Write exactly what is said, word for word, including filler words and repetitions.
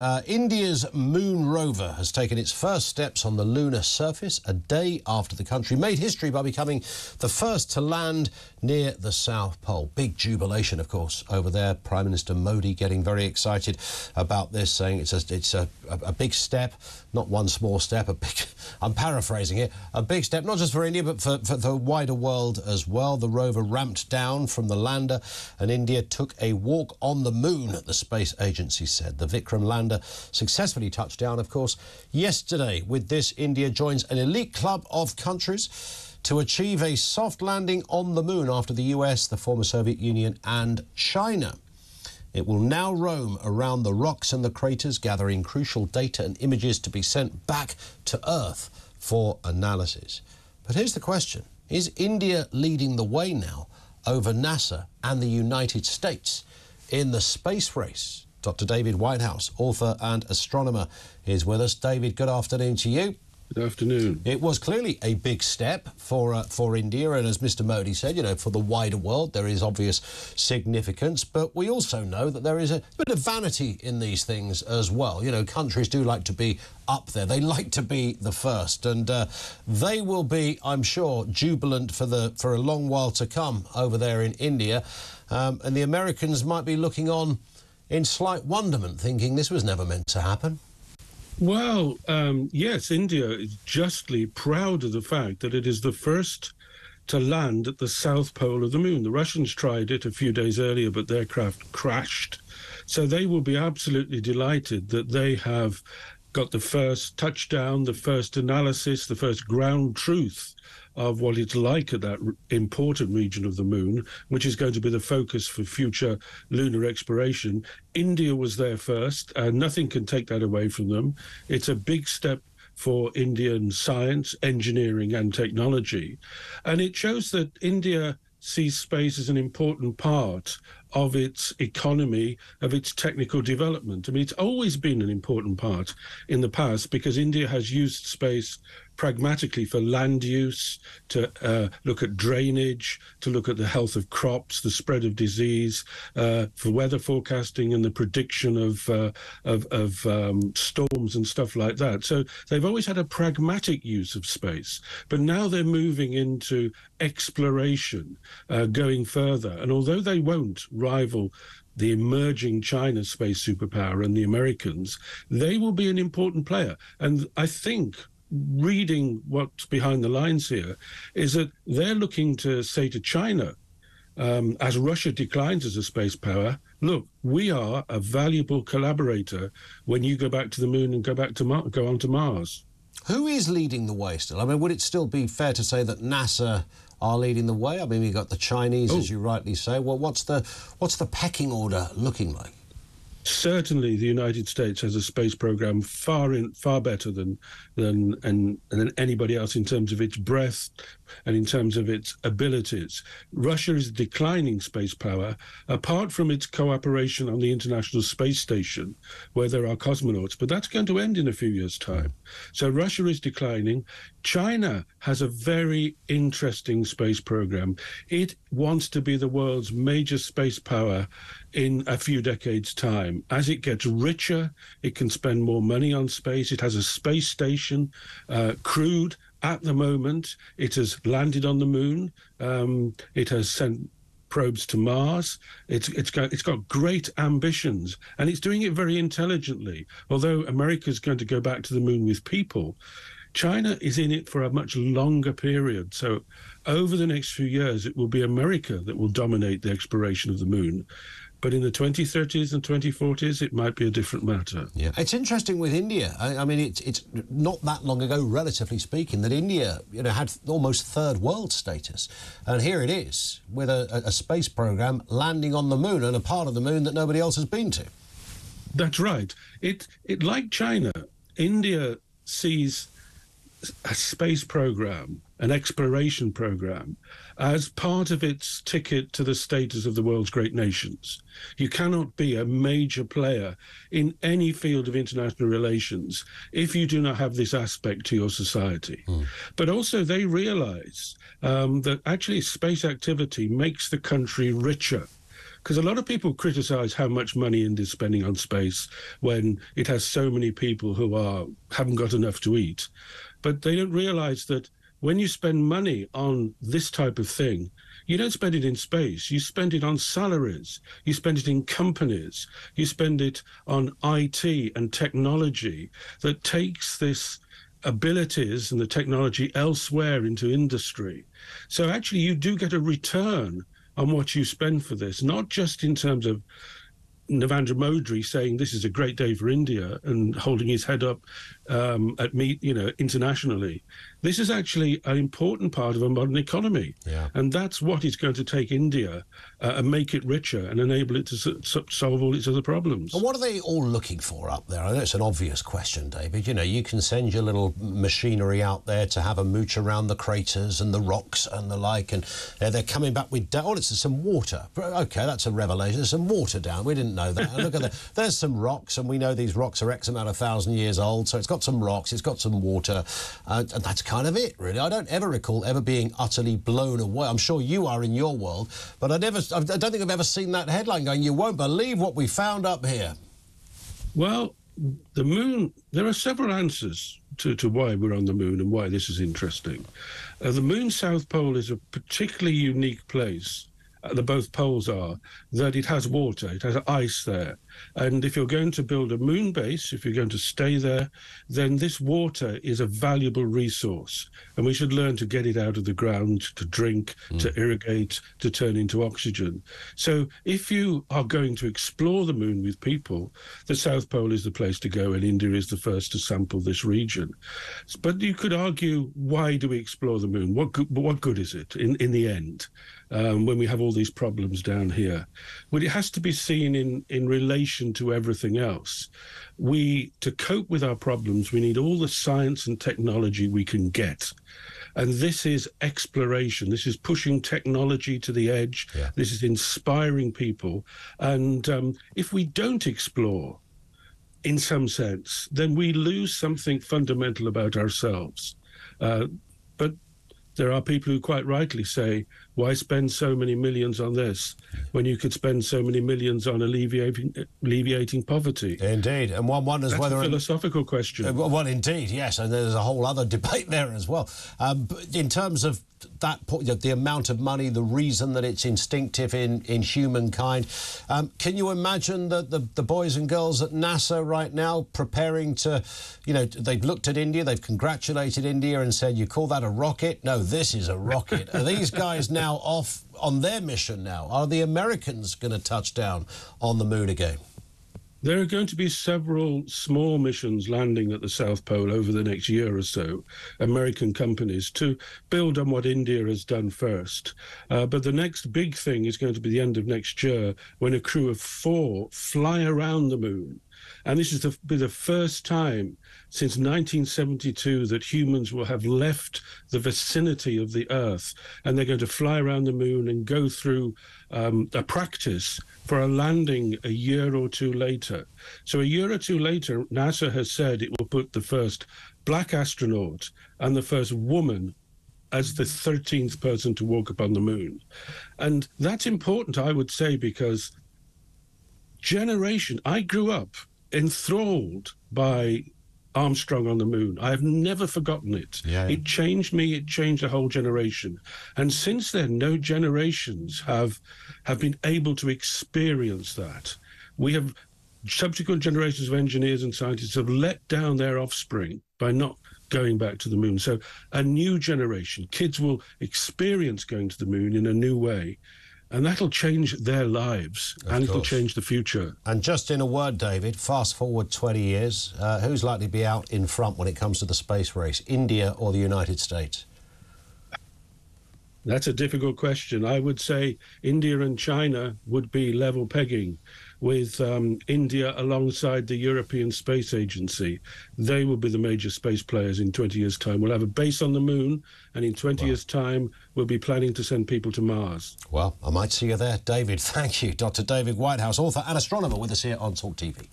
Uh, India's moon rover has taken its first steps on the lunar surface a day after the country made history by becoming the first to land near the South Pole. Big jubilation, of course, over there. Prime Minister Modi getting very excited about this, saying it's a, it's a, a, a big step, not one small step, a big, I'm paraphrasing it, a big step, not just for India, but for, for the wider world as well. The rover ramped down from the lander and India took a walk on the moon, the space agency said. The Vikram lander successfully touched down, of course, yesterday. With this, India joins an elite club of countries to achieve a soft landing on the moon after the U S, the former Soviet Union and China. It will now roam around the rocks and the craters, gathering crucial data and images to be sent back to Earth for analysis. But here's the question. Is India leading the way now over NASA and the United States in the space race? Doctor David Whitehouse, author and astronomer, is with us. David, good afternoon to you. Good afternoon. It was clearly a big step for uh, for India, and as Mister Modi said, you know, for the wider world, there is obvious significance. But we also know that there is a bit of vanity in these things as well. You know, countries do like to be up there; they like to be the first, and uh, they will be, I'm sure, jubilant for the for a long while to come over there in India. Um, and the Americans might be looking on in slight wonderment, thinking this was never meant to happen. Well, um, yes, India is justly proud of the fact that it is the first to land at the South Pole of the moon. The Russians tried it a few days earlier, but their craft crashed. So they will be absolutely delighted that they have got the first touchdown, the first analysis, the first ground truth of what it's like at that important region of the moon, which is going to be the focus for future lunar exploration. India was there first, and nothing can take that away from them. It's a big step for Indian science, engineering, and technology. And it shows that India sees space as an important part of its economy, of its technical development. I mean, it's always been an important part in the past because India has used space pragmatically for land use, to uh, look at drainage, to look at the health of crops, the spread of disease, uh, for weather forecasting and the prediction of uh, of, of um, storms and stuff like that. So they've always had a pragmatic use of space, but now they're moving into exploration, uh, going further. And although they won't rival the emerging China space superpower and the Americans, they will be an important player. And I think reading what's behind the lines here is that they're looking to say to China, um, as Russia declines as a space power, look, we are a valuable collaborator when you go back to the moon and go back to Mar- go on to Mars. Who is leading the way still? I mean, would it still be fair to say that NASA are leading the way? I mean, we've got the Chinese, oh. as you rightly say. Well, what's the what's the pecking order looking like? Certainly, the United States has a space program far in, far better than than and than anybody else in terms of its breadth and in terms of its abilities. Russia is declining space power, apart from its cooperation on the International Space Station, where there are cosmonauts, but that's going to end in a few years' time. So Russia is declining. China has a very interesting space program. It wants to be the world's major space power in a few decades' time. As it gets richer, it can spend more money on space. It has a space station, uh, crewed. At the moment, it has landed on the moon. Um, it has sent probes to Mars. It's, it's, got, it's got great ambitions, and it's doing it very intelligently. Although America's going to go back to the moon with people, China is in it for a much longer period. So over the next few years, it will be America that will dominate the exploration of the moon. But in the twenty thirties and twenty forties, it might be a different matter. Yeah, it's interesting with India. I, I mean, it's it's not that long ago, relatively speaking, that India, you know, had almost third world status, and here it is with a, a space program landing on the moon and a part of the moon that nobody else has been to. That's right. It it like China, India sees a space program, an exploration program, as part of its ticket to the status of the world's great nations. You cannot be a major player in any field of international relations if you do not have this aspect to your society. Mm. But also they realize um, that actually space activity makes the country richer. Because a lot of people criticize how much money India's spending on space when it has so many people who are haven't got enough to eat. But they don't realize that when you spend money on this type of thing, you don't spend it in space. You spend it on salaries. You spend it in companies. You spend it on I T and technology that takes this abilities and the technology elsewhere into industry. So actually you do get a return on what you spend for this, not just in terms of Narendra Modi saying this is a great day for India and holding his head up um, at meet, you know, internationally. This is actually an important part of a modern economy, yeah. And that's what is going to take India uh, and make it richer and enable it to so so solve all its other problems. And what are they all looking for up there? I know it's an obvious question, David. You know, you can send your little machinery out there to have a mooch around the craters and the rocks and the like, and uh, they're coming back with oh, it's some water. Okay, that's a revelation. There's some water down. We didn't know that. Look at that. There's some rocks, and we know these rocks are X amount of thousand years old, so it's got some rocks, it's got some water, uh, and that's kind of it, really. I don't ever recall ever being utterly blown away. I'm sure you are in your world, but I never, I don't think I've ever seen that headline going, you won't believe what we found up here. Well, the moon, there are several answers to, to why we're on the moon and why this is interesting. Uh, the moon's south pole is a particularly unique place. The both poles are, that it has water, it has ice there. And if you're going to build a moon base, if you're going to stay there, then this water is a valuable resource. And we should learn to get it out of the ground, to drink, mm. to irrigate, to turn into oxygen. So if you are going to explore the moon with people, the South Pole is the place to go, and India is the first to sample this region. But you could argue, why do we explore the moon? What good, what good is it in, in the end? Um, when we have all these problems down here. But it has to be seen in, in relation to everything else. We, to cope with our problems, we need all the science and technology we can get. And this is exploration. This is pushing technology to the edge. Yeah. This is inspiring people. And um, if we don't explore, in some sense, then we lose something fundamental about ourselves. Uh, but there are people who quite rightly say, why spend so many millions on this when you could spend so many millions on alleviating, alleviating poverty? Indeed. And one wonders That's whether... That's a philosophical question. Uh, well, indeed, yes. And there's a whole other debate there as well. Um, but in terms of that point, the amount of money, the reason that it's instinctive in, in humankind, um, can you imagine that the, the boys and girls at NASA right now preparing to, you know, they've looked at India, they've congratulated India and said, you call that a rocket? No, this is a rocket. Are these guys now off on their mission now? Are the Americans going to touch down on the moon again? There are going to be several small missions landing at the South Pole over the next year or so, American companies, to build on what India has done first. Uh, but the next big thing is going to be the end of next year, when a crew of four fly around the moon. And this is the, be the first time since nineteen seventy-two that humans will have left the vicinity of the Earth, and they're going to fly around the moon and go through um, a practice for a landing a year or two later. So a year or two later, NASA has said it will put the first black astronaut and the first woman as the thirteenth person to walk upon the moon. And that's important, I would say, because generation, I grew up enthralled by Armstrong on the moon. I have never forgotten it. Yeah. It changed me. It changed a whole generation. And since then, no generations have have been able to experience that. We have subsequent generations of engineers and scientists have let down their offspring by not going back to the moon. So a new generation, kids will experience going to the moon in a new way. And that'll change their lives, of and course. It'll change the future. And just in a word, David, fast forward twenty years, uh, who's likely to be out in front when it comes to the space race, India or the United States? That's a difficult question. I would say India and China would be level pegging, with um, India alongside the European Space Agency. They will be the major space players in twenty years' time. We'll have a base on the moon, and in twenty wow. years' time, we'll be planning to send people to Mars. Well, I might see you there, David. Thank you. Doctor David Whitehouse, author and astronomer with us here on Talk T V.